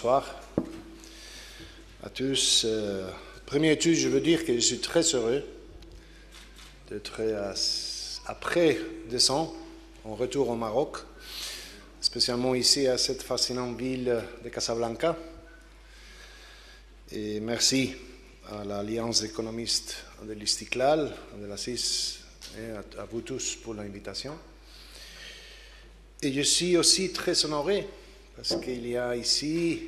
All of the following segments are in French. Bonsoir à tous. Premier tout, je veux dire que je suis très heureux d'être après 2 ans en retour au Maroc, spécialement ici à cette fascinante ville de Casablanca. Et merci à l'Alliance économiste de l'Istiklal, de la CIS, et à vous tous pour l'invitation. Et je suis aussi très honoré parce qu'il y a ici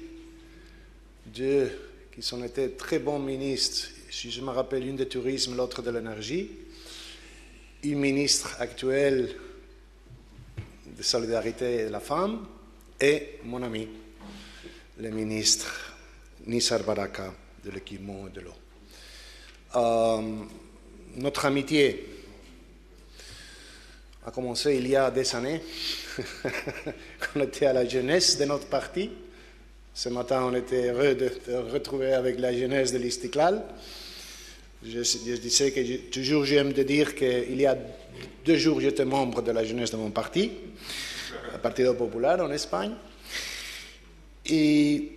2 qui sont été très bons ministres. Si je me rappelle, une de tourisme, l'autre de l'énergie. Une ministre actuelle de solidarité et de la femme et mon ami, le ministre Nisar Baraka de l'équipement et de l'eau. Notre amitié a commencé il y a des années, on était à la jeunesse de notre parti. Ce matin, on était heureux de te retrouver avec la jeunesse de l'Istiklal. Je disais que toujours j'aime de dire qu'il y a 2 jours, j'étais membre de la jeunesse de mon parti, le Parti populaire en Espagne. Et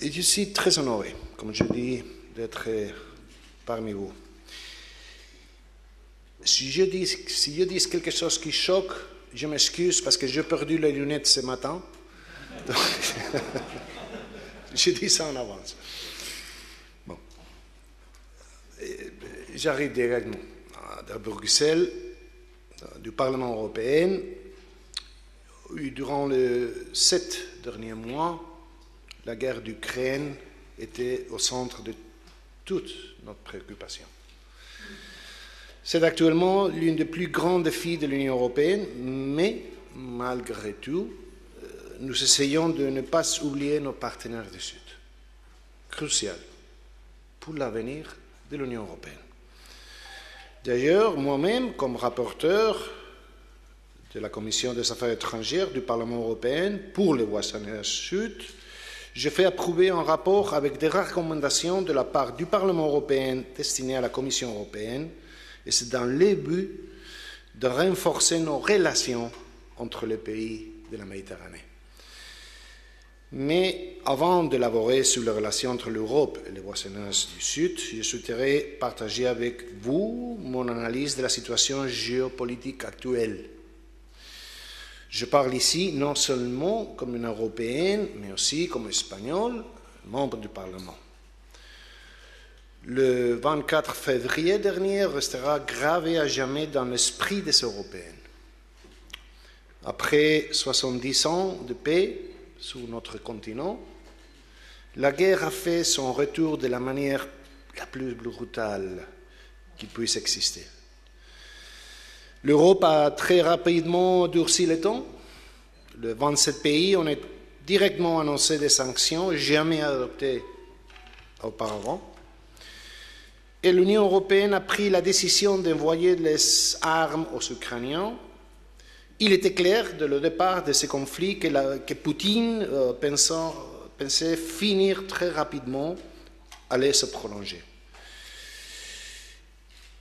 je suis très honoré, comme je dis, d'être parmi vous. Si je dis quelque chose qui choque, je m'excuse parce que j'ai perdu les lunettes ce matin. Donc, je dis ça en avance. Bon. J'arrive directement à Bruxelles, du Parlement européen. Durant les 7 derniers mois, la guerre d'Ukraine était au centre de toute notre préoccupation. C'est actuellement l'une des plus grands défis de l'Union européenne, mais malgré tout, nous essayons de ne pas oublier nos partenaires du Sud. Crucial pour l'avenir de l'Union européenne. D'ailleurs, moi-même, comme rapporteur de la Commission des Affaires étrangères du Parlement européen pour le voisinage Sud, j'ai fait approuver un rapport avec des recommandations de la part du Parlement européen destinées à la Commission européenne. Et c'est dans le but de renforcer nos relations entre les pays de la Méditerranée. Mais avant d'élaborer sur les relations entre l'Europe et les voisinages du Sud, je souhaiterais partager avec vous mon analyse de la situation géopolitique actuelle. Je parle ici non seulement comme une Européenne, mais aussi comme Espagnol, membre du Parlement. Le 24 février dernier restera gravé à jamais dans l'esprit des Européens. Après 70 ans de paix sur notre continent, la guerre a fait son retour de la manière la plus brutale qui puisse exister. L'Europe a très rapidement durci le temps. Les 27 pays ont directement annoncé des sanctions jamais adoptées auparavant. Et l'Union européenne a pris la décision d'envoyer les armes aux Ukrainiens. Il était clair dès le départ de ce conflit que Poutine pensait finir très rapidement, allait se prolonger.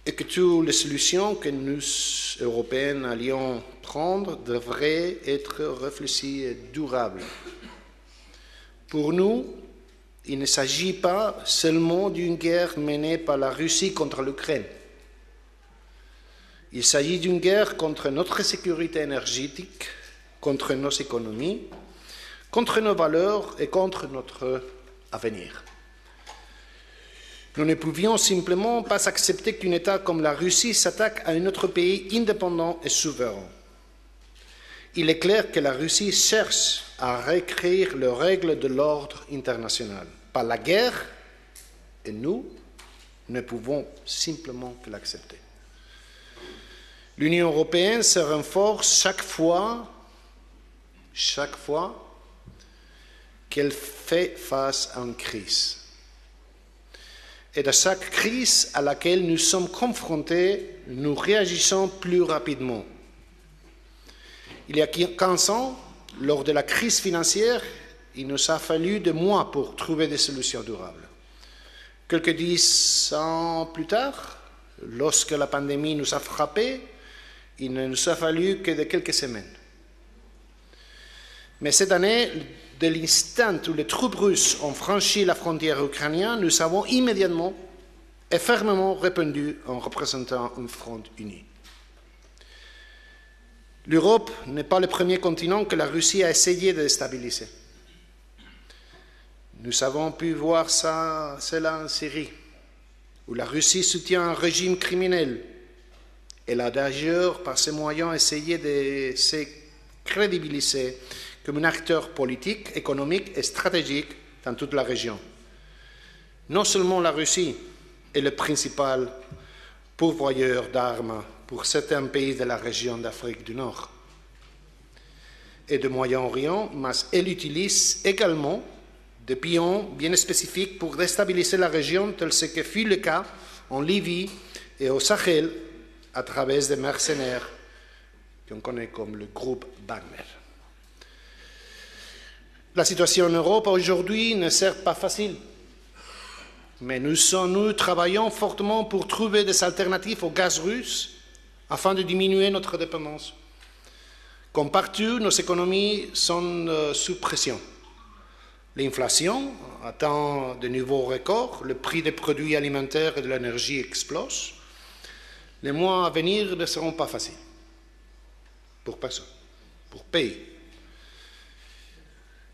Et que toutes les solutions que nous, Européens, allions prendre devraient être réfléchies et durables. Pour nous, il ne s'agit pas seulement d'une guerre menée par la Russie contre l'Ukraine. Il s'agit d'une guerre contre notre sécurité énergétique, contre nos économies, contre nos valeurs et contre notre avenir. Nous ne pouvions simplement pas accepter qu'un État comme la Russie s'attaque à un autre pays indépendant et souverain. Il est clair que la Russie cherche à réécrire les règles de l'ordre international par la guerre, et nous ne pouvons simplement que l'accepter. L'Union européenne se renforce chaque fois qu'elle fait face à une crise. Et de chaque crise à laquelle nous sommes confrontés, nous réagissons plus rapidement. Il y a 15 ans, lors de la crise financière, il nous a fallu des mois pour trouver des solutions durables. Quelques 10 ans plus tard, lorsque la pandémie nous a frappés, il ne nous a fallu que de quelques semaines. Mais cette année, Dès l'instant où les troupes russes ont franchi la frontière ukrainienne, nous avons immédiatement et fermement répondu en représentant un front uni. L'Europe n'est pas le premier continent que la Russie a essayé de déstabiliser. Nous avons pu voir cela en Syrie, où la Russie soutient un régime criminel. Elle a d'ailleurs, par ces moyens, essayé de se crédibiliser comme un acteur politique, économique et stratégique dans toute la région. Non seulement la Russie est le principal pourvoyeur d'armes pour certains pays de la région d'Afrique du Nord et de Moyen-Orient, mais elle utilise également des pions bien spécifiques pour déstabiliser la région, tel ce que fut le cas en Libye et au Sahel, à travers des mercenaires qu'on connaît comme le groupe Wagner. La situation en Europe aujourd'hui ne sert pas facile, mais nous travaillons fortement pour trouver des alternatives au gaz russe afin de diminuer notre dépendance. Comme partout, nos économies sont sous pression. L'inflation atteint de nouveaux records, le prix des produits alimentaires et de l'énergie explose. Les mois à venir ne seront pas faciles pour personne, pour pays.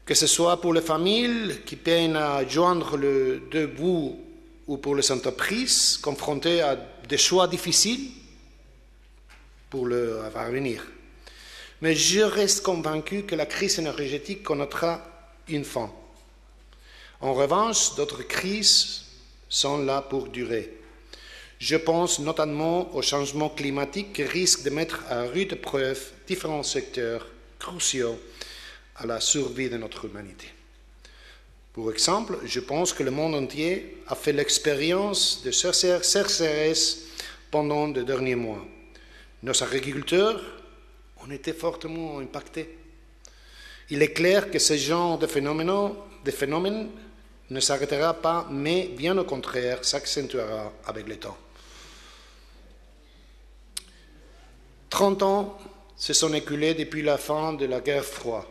Que ce soit pour les familles qui peinent à joindre les deux bouts ou pour les entreprises confrontées à des choix difficiles pour leur avenir. Mais je reste convaincu que la crise énergétique connaîtra une fin. En revanche, d'autres crises sont là pour durer. Je pense notamment au changement climatique qui risque de mettre à rude épreuve différents secteurs cruciaux à la survie de notre humanité. Pour exemple, je pense que le monde entier a fait l'expérience de sécheresse pendant les derniers mois. Nos agriculteurs ont été fortement impactés. Il est clair que ce genre de phénomène ne s'arrêtera pas, mais bien au contraire, s'accentuera avec le temps. 30 ans se sont écoulés depuis la fin de la guerre froide.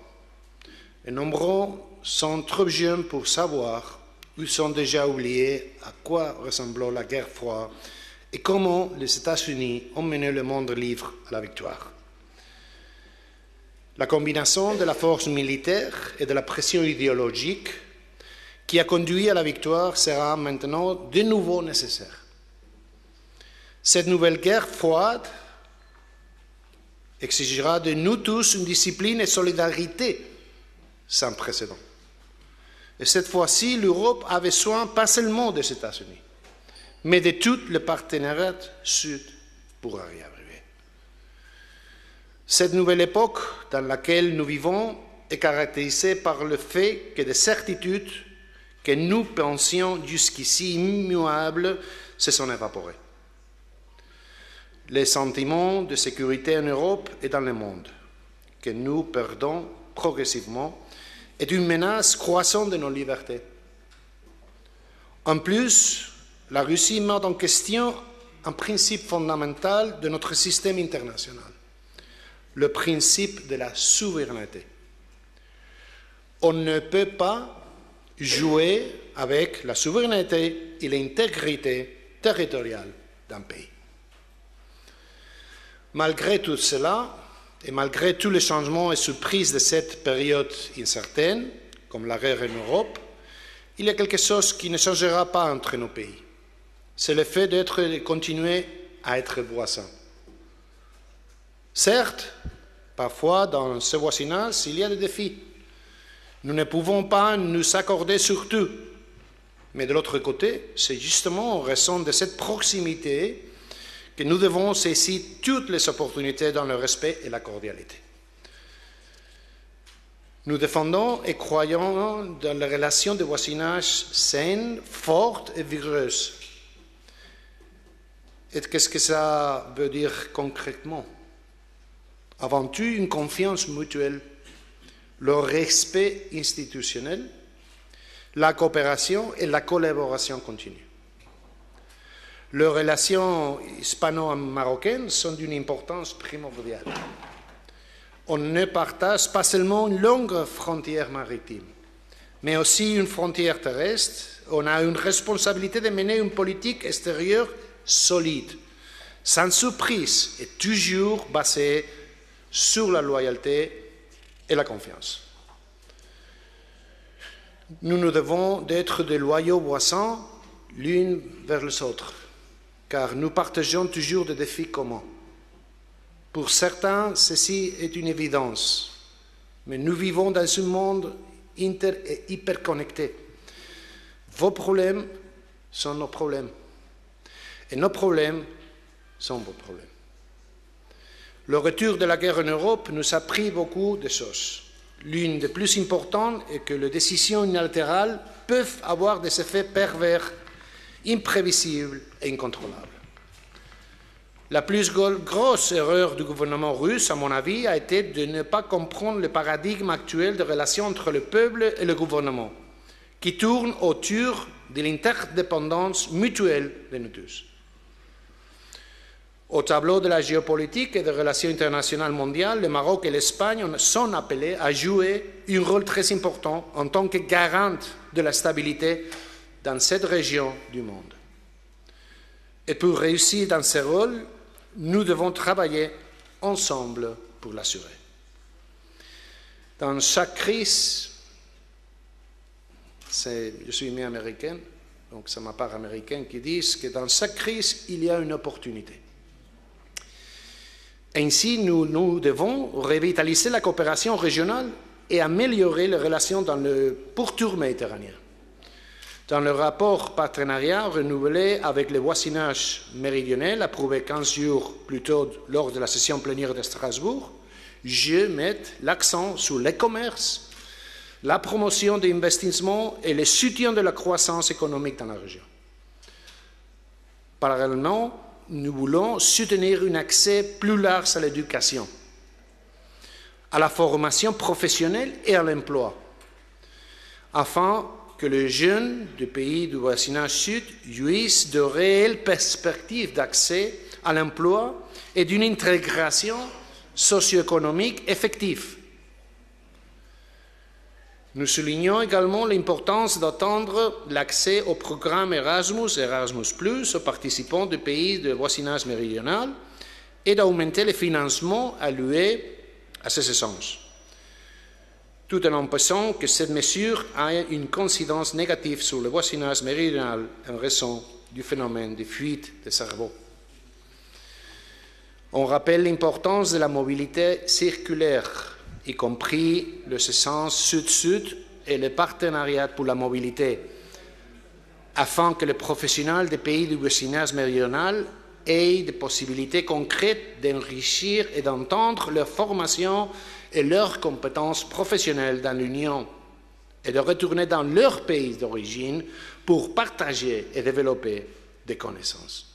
Et nombreux sont trop jeunes pour savoir ou sont déjà oubliés à quoi ressemblait la guerre froide et comment les États-Unis ont mené le monde libre à la victoire. La combinaison de la force militaire et de la pression idéologique qui a conduit à la victoire sera maintenant de nouveau nécessaire. Cette nouvelle guerre froide exigera de nous tous une discipline et solidarité sans précédent. Et cette fois-ci, l'Europe a besoin pas seulement des États-Unis, mais de tout le partenariat sud pour arriver. Cette nouvelle époque dans laquelle nous vivons est caractérisée par le fait que des certitudes que nous pensions jusqu'ici immuables se sont évaporées. Les sentiments de sécurité en Europe et dans le monde, que nous perdons progressivement, est une menace croissante de nos libertés. En plus, la Russie met en question un principe fondamental de notre système international. Le principe de la souveraineté. On ne peut pas jouer avec la souveraineté et l'intégrité territoriale d'un pays. Malgré tout cela, et malgré tous les changements et surprises de cette période incertaine, comme la guerre en Europe, il y a quelque chose qui ne changera pas entre nos pays. C'est le fait de continuer à être voisins. Certes, parfois dans ce voisinage, il y a des défis. Nous ne pouvons pas nous accorder sur tout. Mais de l'autre côté, c'est justement en raison de cette proximité que nous devons saisir toutes les opportunités dans le respect et la cordialité. Nous défendons et croyons dans les relations de voisinage saines, fortes et vigoureuses. Et qu'est-ce que ça veut dire concrètement ? Avant tout, une confiance mutuelle, le respect institutionnel, la coopération et la collaboration continue. Les relations hispano-marocaines sont d'une importance primordiale. on ne partage pas seulement une longue frontière maritime, mais aussi une frontière terrestre. On a une responsabilité de mener une politique extérieure solide, sans surprise et toujours basée sur la loyauté et la confiance. Nous nous devons d'être des loyaux voisins l'une vers les autres, car nous partageons toujours des défis communs. Pour certains, ceci est une évidence, mais nous vivons dans un monde inter- et hyperconnecté. Vos problèmes sont nos problèmes, et nos problèmes sont vos problèmes. Le retour de la guerre en Europe nous a pris beaucoup de choses. L'une des plus importantes est que les décisions unilatérales peuvent avoir des effets pervers, imprévisibles et incontrôlables. La plus grosse erreur du gouvernement russe, à mon avis, a été de ne pas comprendre le paradigme actuel de relations entre le peuple et le gouvernement, qui tourne autour de l'interdépendance mutuelle de nous tous. Au tableau de la géopolitique et des relations internationales mondiales, le Maroc et l'Espagne sont appelés à jouer un rôle très important en tant que garante de la stabilité dans cette région du monde. Et pour réussir dans ce rôle, nous devons travailler ensemble pour l'assurer. Dans chaque crise, je suis né américain, donc c'est ma part américaine qui dit que dans chaque crise, il y a une opportunité. Ainsi, nous devons revitaliser la coopération régionale et améliorer les relations dans le pourtour méditerranéen. Dans le rapport partenariat renouvelé avec le voisinage méridional, approuvé 15 jours plus tôt lors de la session plénière de Strasbourg, je mets l'accent sur le commerce, la promotion des investissements et le soutien de la croissance économique dans la région. Parallèlement, nous voulons soutenir un accès plus large à l'éducation, à la formation professionnelle et à l'emploi, afin que les jeunes des pays du voisinage sud jouissent de réelles perspectives d'accès à l'emploi et d'une intégration socio-économique effective. Nous soulignons également l'importance d'attendre l'accès au programme Erasmus et Erasmus+, aux participants des pays de voisinage méridional et d'augmenter les financements alloués à ces sens, tout en empêchant que cette mesure ait une coïncidence négative sur le voisinage méridional en raison du phénomène de fuite de cerveau. On rappelle l'importance de la mobilité circulaire, y compris le sens sud-sud et le partenariat pour la mobilité, afin que les professionnels des pays du voisinage méridional aient des possibilités concrètes d'enrichir et d'entendre leur formation et leurs compétences professionnelles dans l'Union et de retourner dans leur pays d'origine pour partager et développer des connaissances.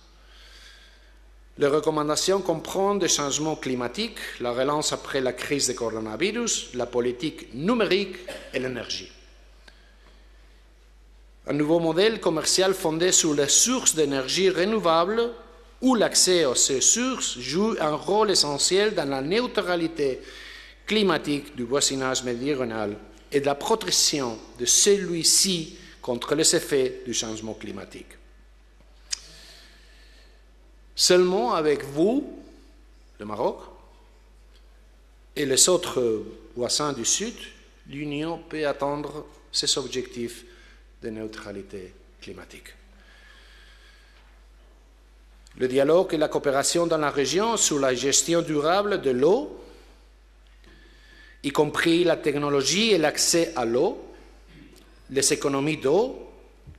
Les recommandations comprennent des changements climatiques, la relance après la crise du coronavirus, la politique numérique et l'énergie. Un nouveau modèle commercial fondé sur les sources d'énergie renouvelable où l'accès à ces sources joue un rôle essentiel dans la neutralité climatique du voisinage méridional et de la protection de celui-ci contre les effets du changement climatique. Seulement avec vous, le Maroc, et les autres voisins du Sud, l'Union peut atteindre ses objectifs de neutralité climatique. Le dialogue et la coopération dans la région sur la gestion durable de l'eau, y compris la technologie et l'accès à l'eau, les économies d'eau,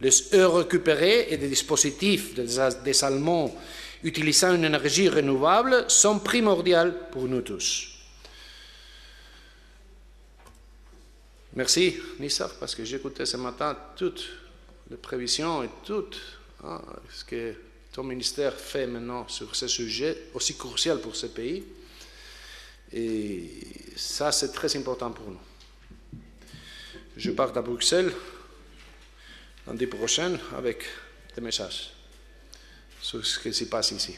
les eaux récupérées et des dispositifs de dessalement utilisant une énergie renouvelable sont primordiales pour nous tous. Merci, Nisar, parce que j'écoutais ce matin toutes les prévisions et tout ce que ton ministère fait maintenant sur ce sujet aussi crucial pour ce pays. Et ça, c'est très important pour nous. Je pars à Bruxelles lundi prochain avec des messages sur ce qui se passe ici.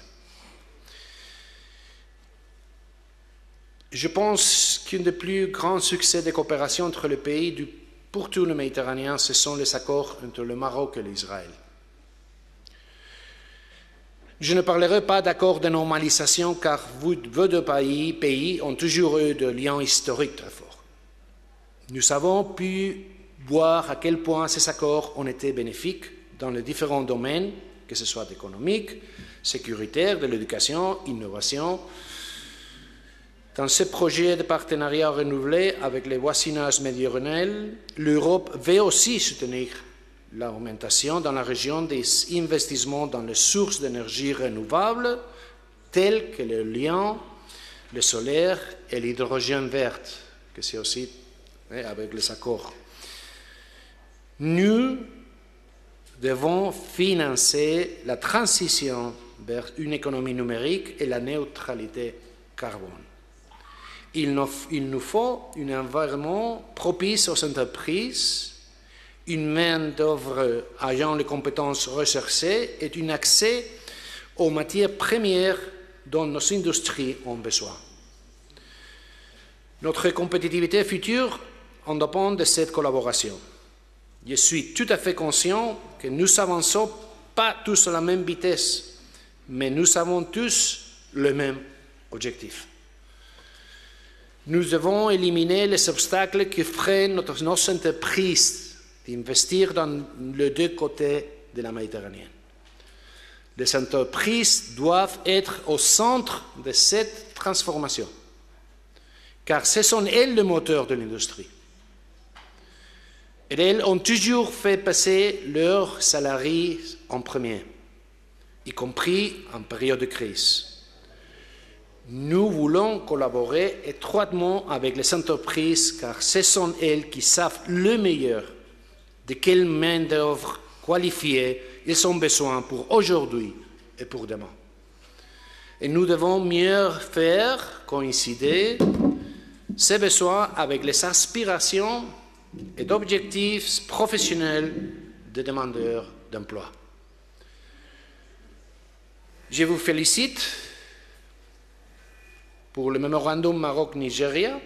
Je pense qu'un des plus grands succès des coopérations entre les pays du pourtour méditerranéen, ce sont les accords entre le Maroc et l'Israël. Je ne parlerai pas d'accord de normalisation car vos deux pays ont toujours eu de liens historiques très forts. Nous avons pu voir à quel point ces accords ont été bénéfiques dans les différents domaines, que ce soit économique, sécuritaire, de l'éducation, innovation. Dans ce projet de partenariat renouvelé avec les voisinages méridionaux, l'Europe veut aussi soutenir l'augmentation dans la région des investissements dans les sources d'énergie renouvelable, telles que le lien, le solaire et l'hydrogène vert, que c'est aussi avec les accords. Nous devons financer la transition vers une économie numérique et la neutralité carbone. Il nous faut un environnement propice aux entreprises, une main-d'œuvre ayant les compétences recherchées et un accès aux matières premières dont nos industries ont besoin. Notre compétitivité future en dépend de cette collaboration. Je suis tout à fait conscient que nous n'avançons pas tous à la même vitesse, mais nous avons tous le même objectif. Nous devons éliminer les obstacles qui freinent nos entreprises d'investir dans les deux côtés de la Méditerranée. Les entreprises doivent être au centre de cette transformation, car ce sont elles le moteur de l'industrie. Et elles ont toujours fait passer leurs salariés en premier, y compris en période de crise. Nous voulons collaborer étroitement avec les entreprises, car ce sont elles qui savent le meilleur de quelle main-d'œuvre qualifiée ils ont besoin pour aujourd'hui et pour demain. Et nous devons mieux faire coïncider ces besoins avec les aspirations et objectifs professionnels des demandeurs d'emploi. Je vous félicite pour le mémorandum Maroc-Nigéria,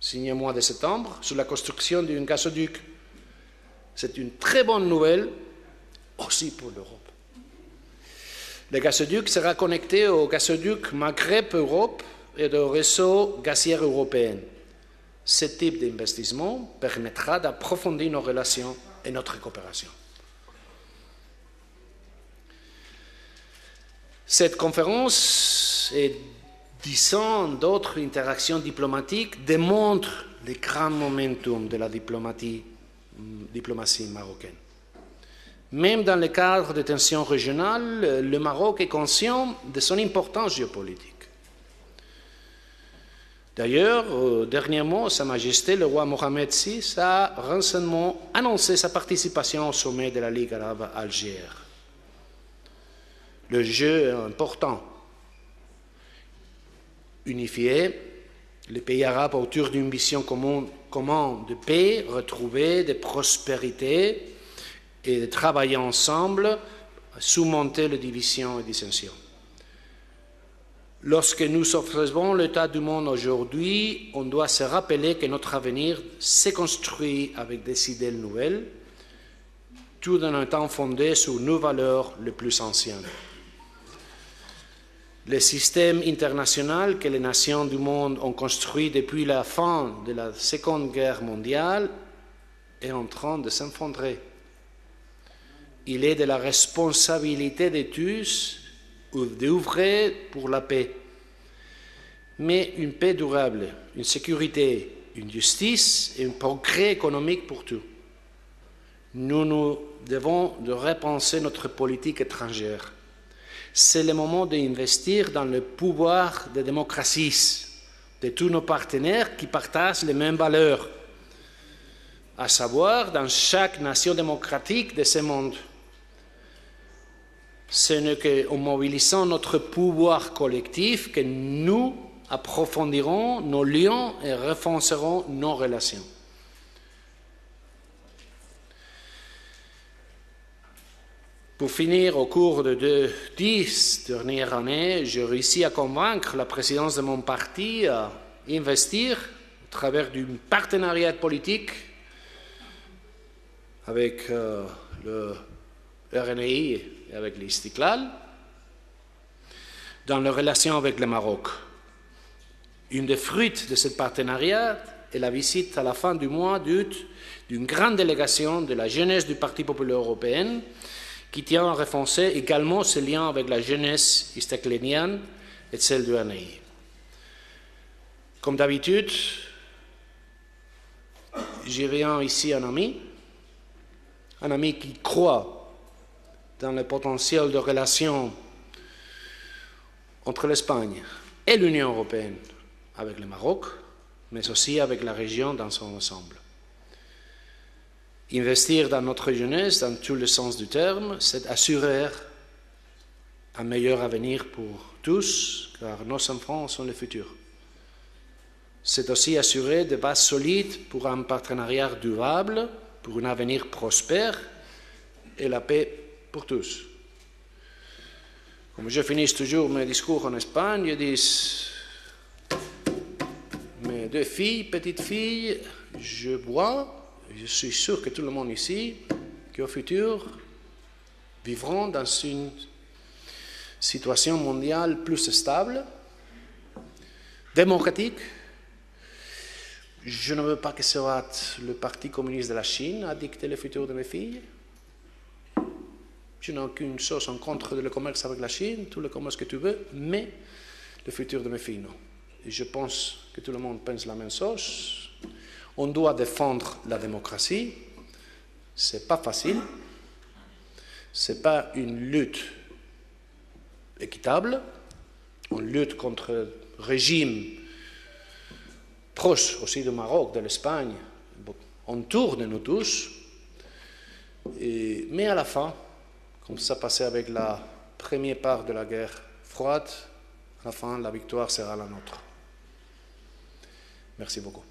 signé au mois de septembre, sur la construction d'un gazoduc. C'est une très bonne nouvelle, aussi pour l'Europe. Le gazoduc sera connecté au gazoduc Maghreb-Europe et au réseau gazier européen. Ce type d'investissement permettra d'approfondir nos relations et notre coopération. Cette conférence et 10 ans d'autres interactions diplomatiques démontrent le grand momentum de la diplomatie marocaine. Même dans le cadre des tensions régionales, le Maroc est conscient de son importance géopolitique. D'ailleurs, dernièrement, Sa Majesté le roi Mohammed VI a récemment annoncé sa participation au sommet de la Ligue arabe à Alger. Le jeu est important. Unifier les pays arabes autour d'une vision commune de paix, retrouver des prospérités et de travailler ensemble, surmonter les divisions et dissensions. Lorsque nous observons l'état du monde aujourd'hui, on doit se rappeler que notre avenir s'est construit avec des idées nouvelles, tout en étant fondé sur nos valeurs les plus anciennes. Le système international que les nations du monde ont construit depuis la fin de la Seconde Guerre mondiale est en train de s'effondrer. Il est de la responsabilité de tous d'ouvrir pour la paix. Mais une paix durable, une sécurité, une justice et un progrès économique pour tous. Nous devons repenser notre politique étrangère. C'est le moment d'investir dans le pouvoir des démocraties, de tous nos partenaires qui partagent les mêmes valeurs, à savoir dans chaque nation démocratique de ce monde. Ce n'est qu'en mobilisant notre pouvoir collectif que nous approfondirons nos liens et renforcerons nos relations. Pour finir, au cours de 10 dernières années, j'ai réussi à convaincre la présidence de mon parti investir à travers un partenariat politique avec le RNI et avec l'Istiklal dans leurs relations avec le Maroc. Une des fruits de ce partenariat est la visite à la fin du mois d'août d'une grande délégation de la jeunesse du Parti populaire européen qui tient à renforcer également ce lien avec la jeunesse istaklénienne et celle du RNI. Comme d'habitude, j'ai rien ici un ami qui croit dans le potentiel de relations entre l'Espagne et l'Union européenne avec le Maroc, mais aussi avec la région dans son ensemble. Investir dans notre jeunesse, dans tout le sens du terme, c'est assurer un meilleur avenir pour tous, car nos enfants sont le futur. C'est aussi assurer des bases solides pour un partenariat durable, pour un avenir prospère et la paix pour tous. Comme je finis toujours mes discours en Espagne, je dis mes deux filles, petites filles, je bois, je suis sûr que tout le monde ici, qu'au futur, vivront dans une situation mondiale plus stable, démocratique. Je ne veux pas que ce soit le Parti communiste de la Chine à dicter le futur de mes filles. Je n'ai aucune chose en contre de le commerce avec la Chine, tout le commerce que tu veux, mais le futur de mes filles, non. Et je pense que tout le monde pense la même chose. On doit défendre la démocratie. Ce n'est pas facile. Ce n'est pas une lutte équitable. On lutte contre le régime proche aussi du Maroc, de l'Espagne, autour de nous tous. Mais à la fin, comme ça passait avec la première part de la guerre froide, à la fin, la victoire sera la nôtre. Merci beaucoup.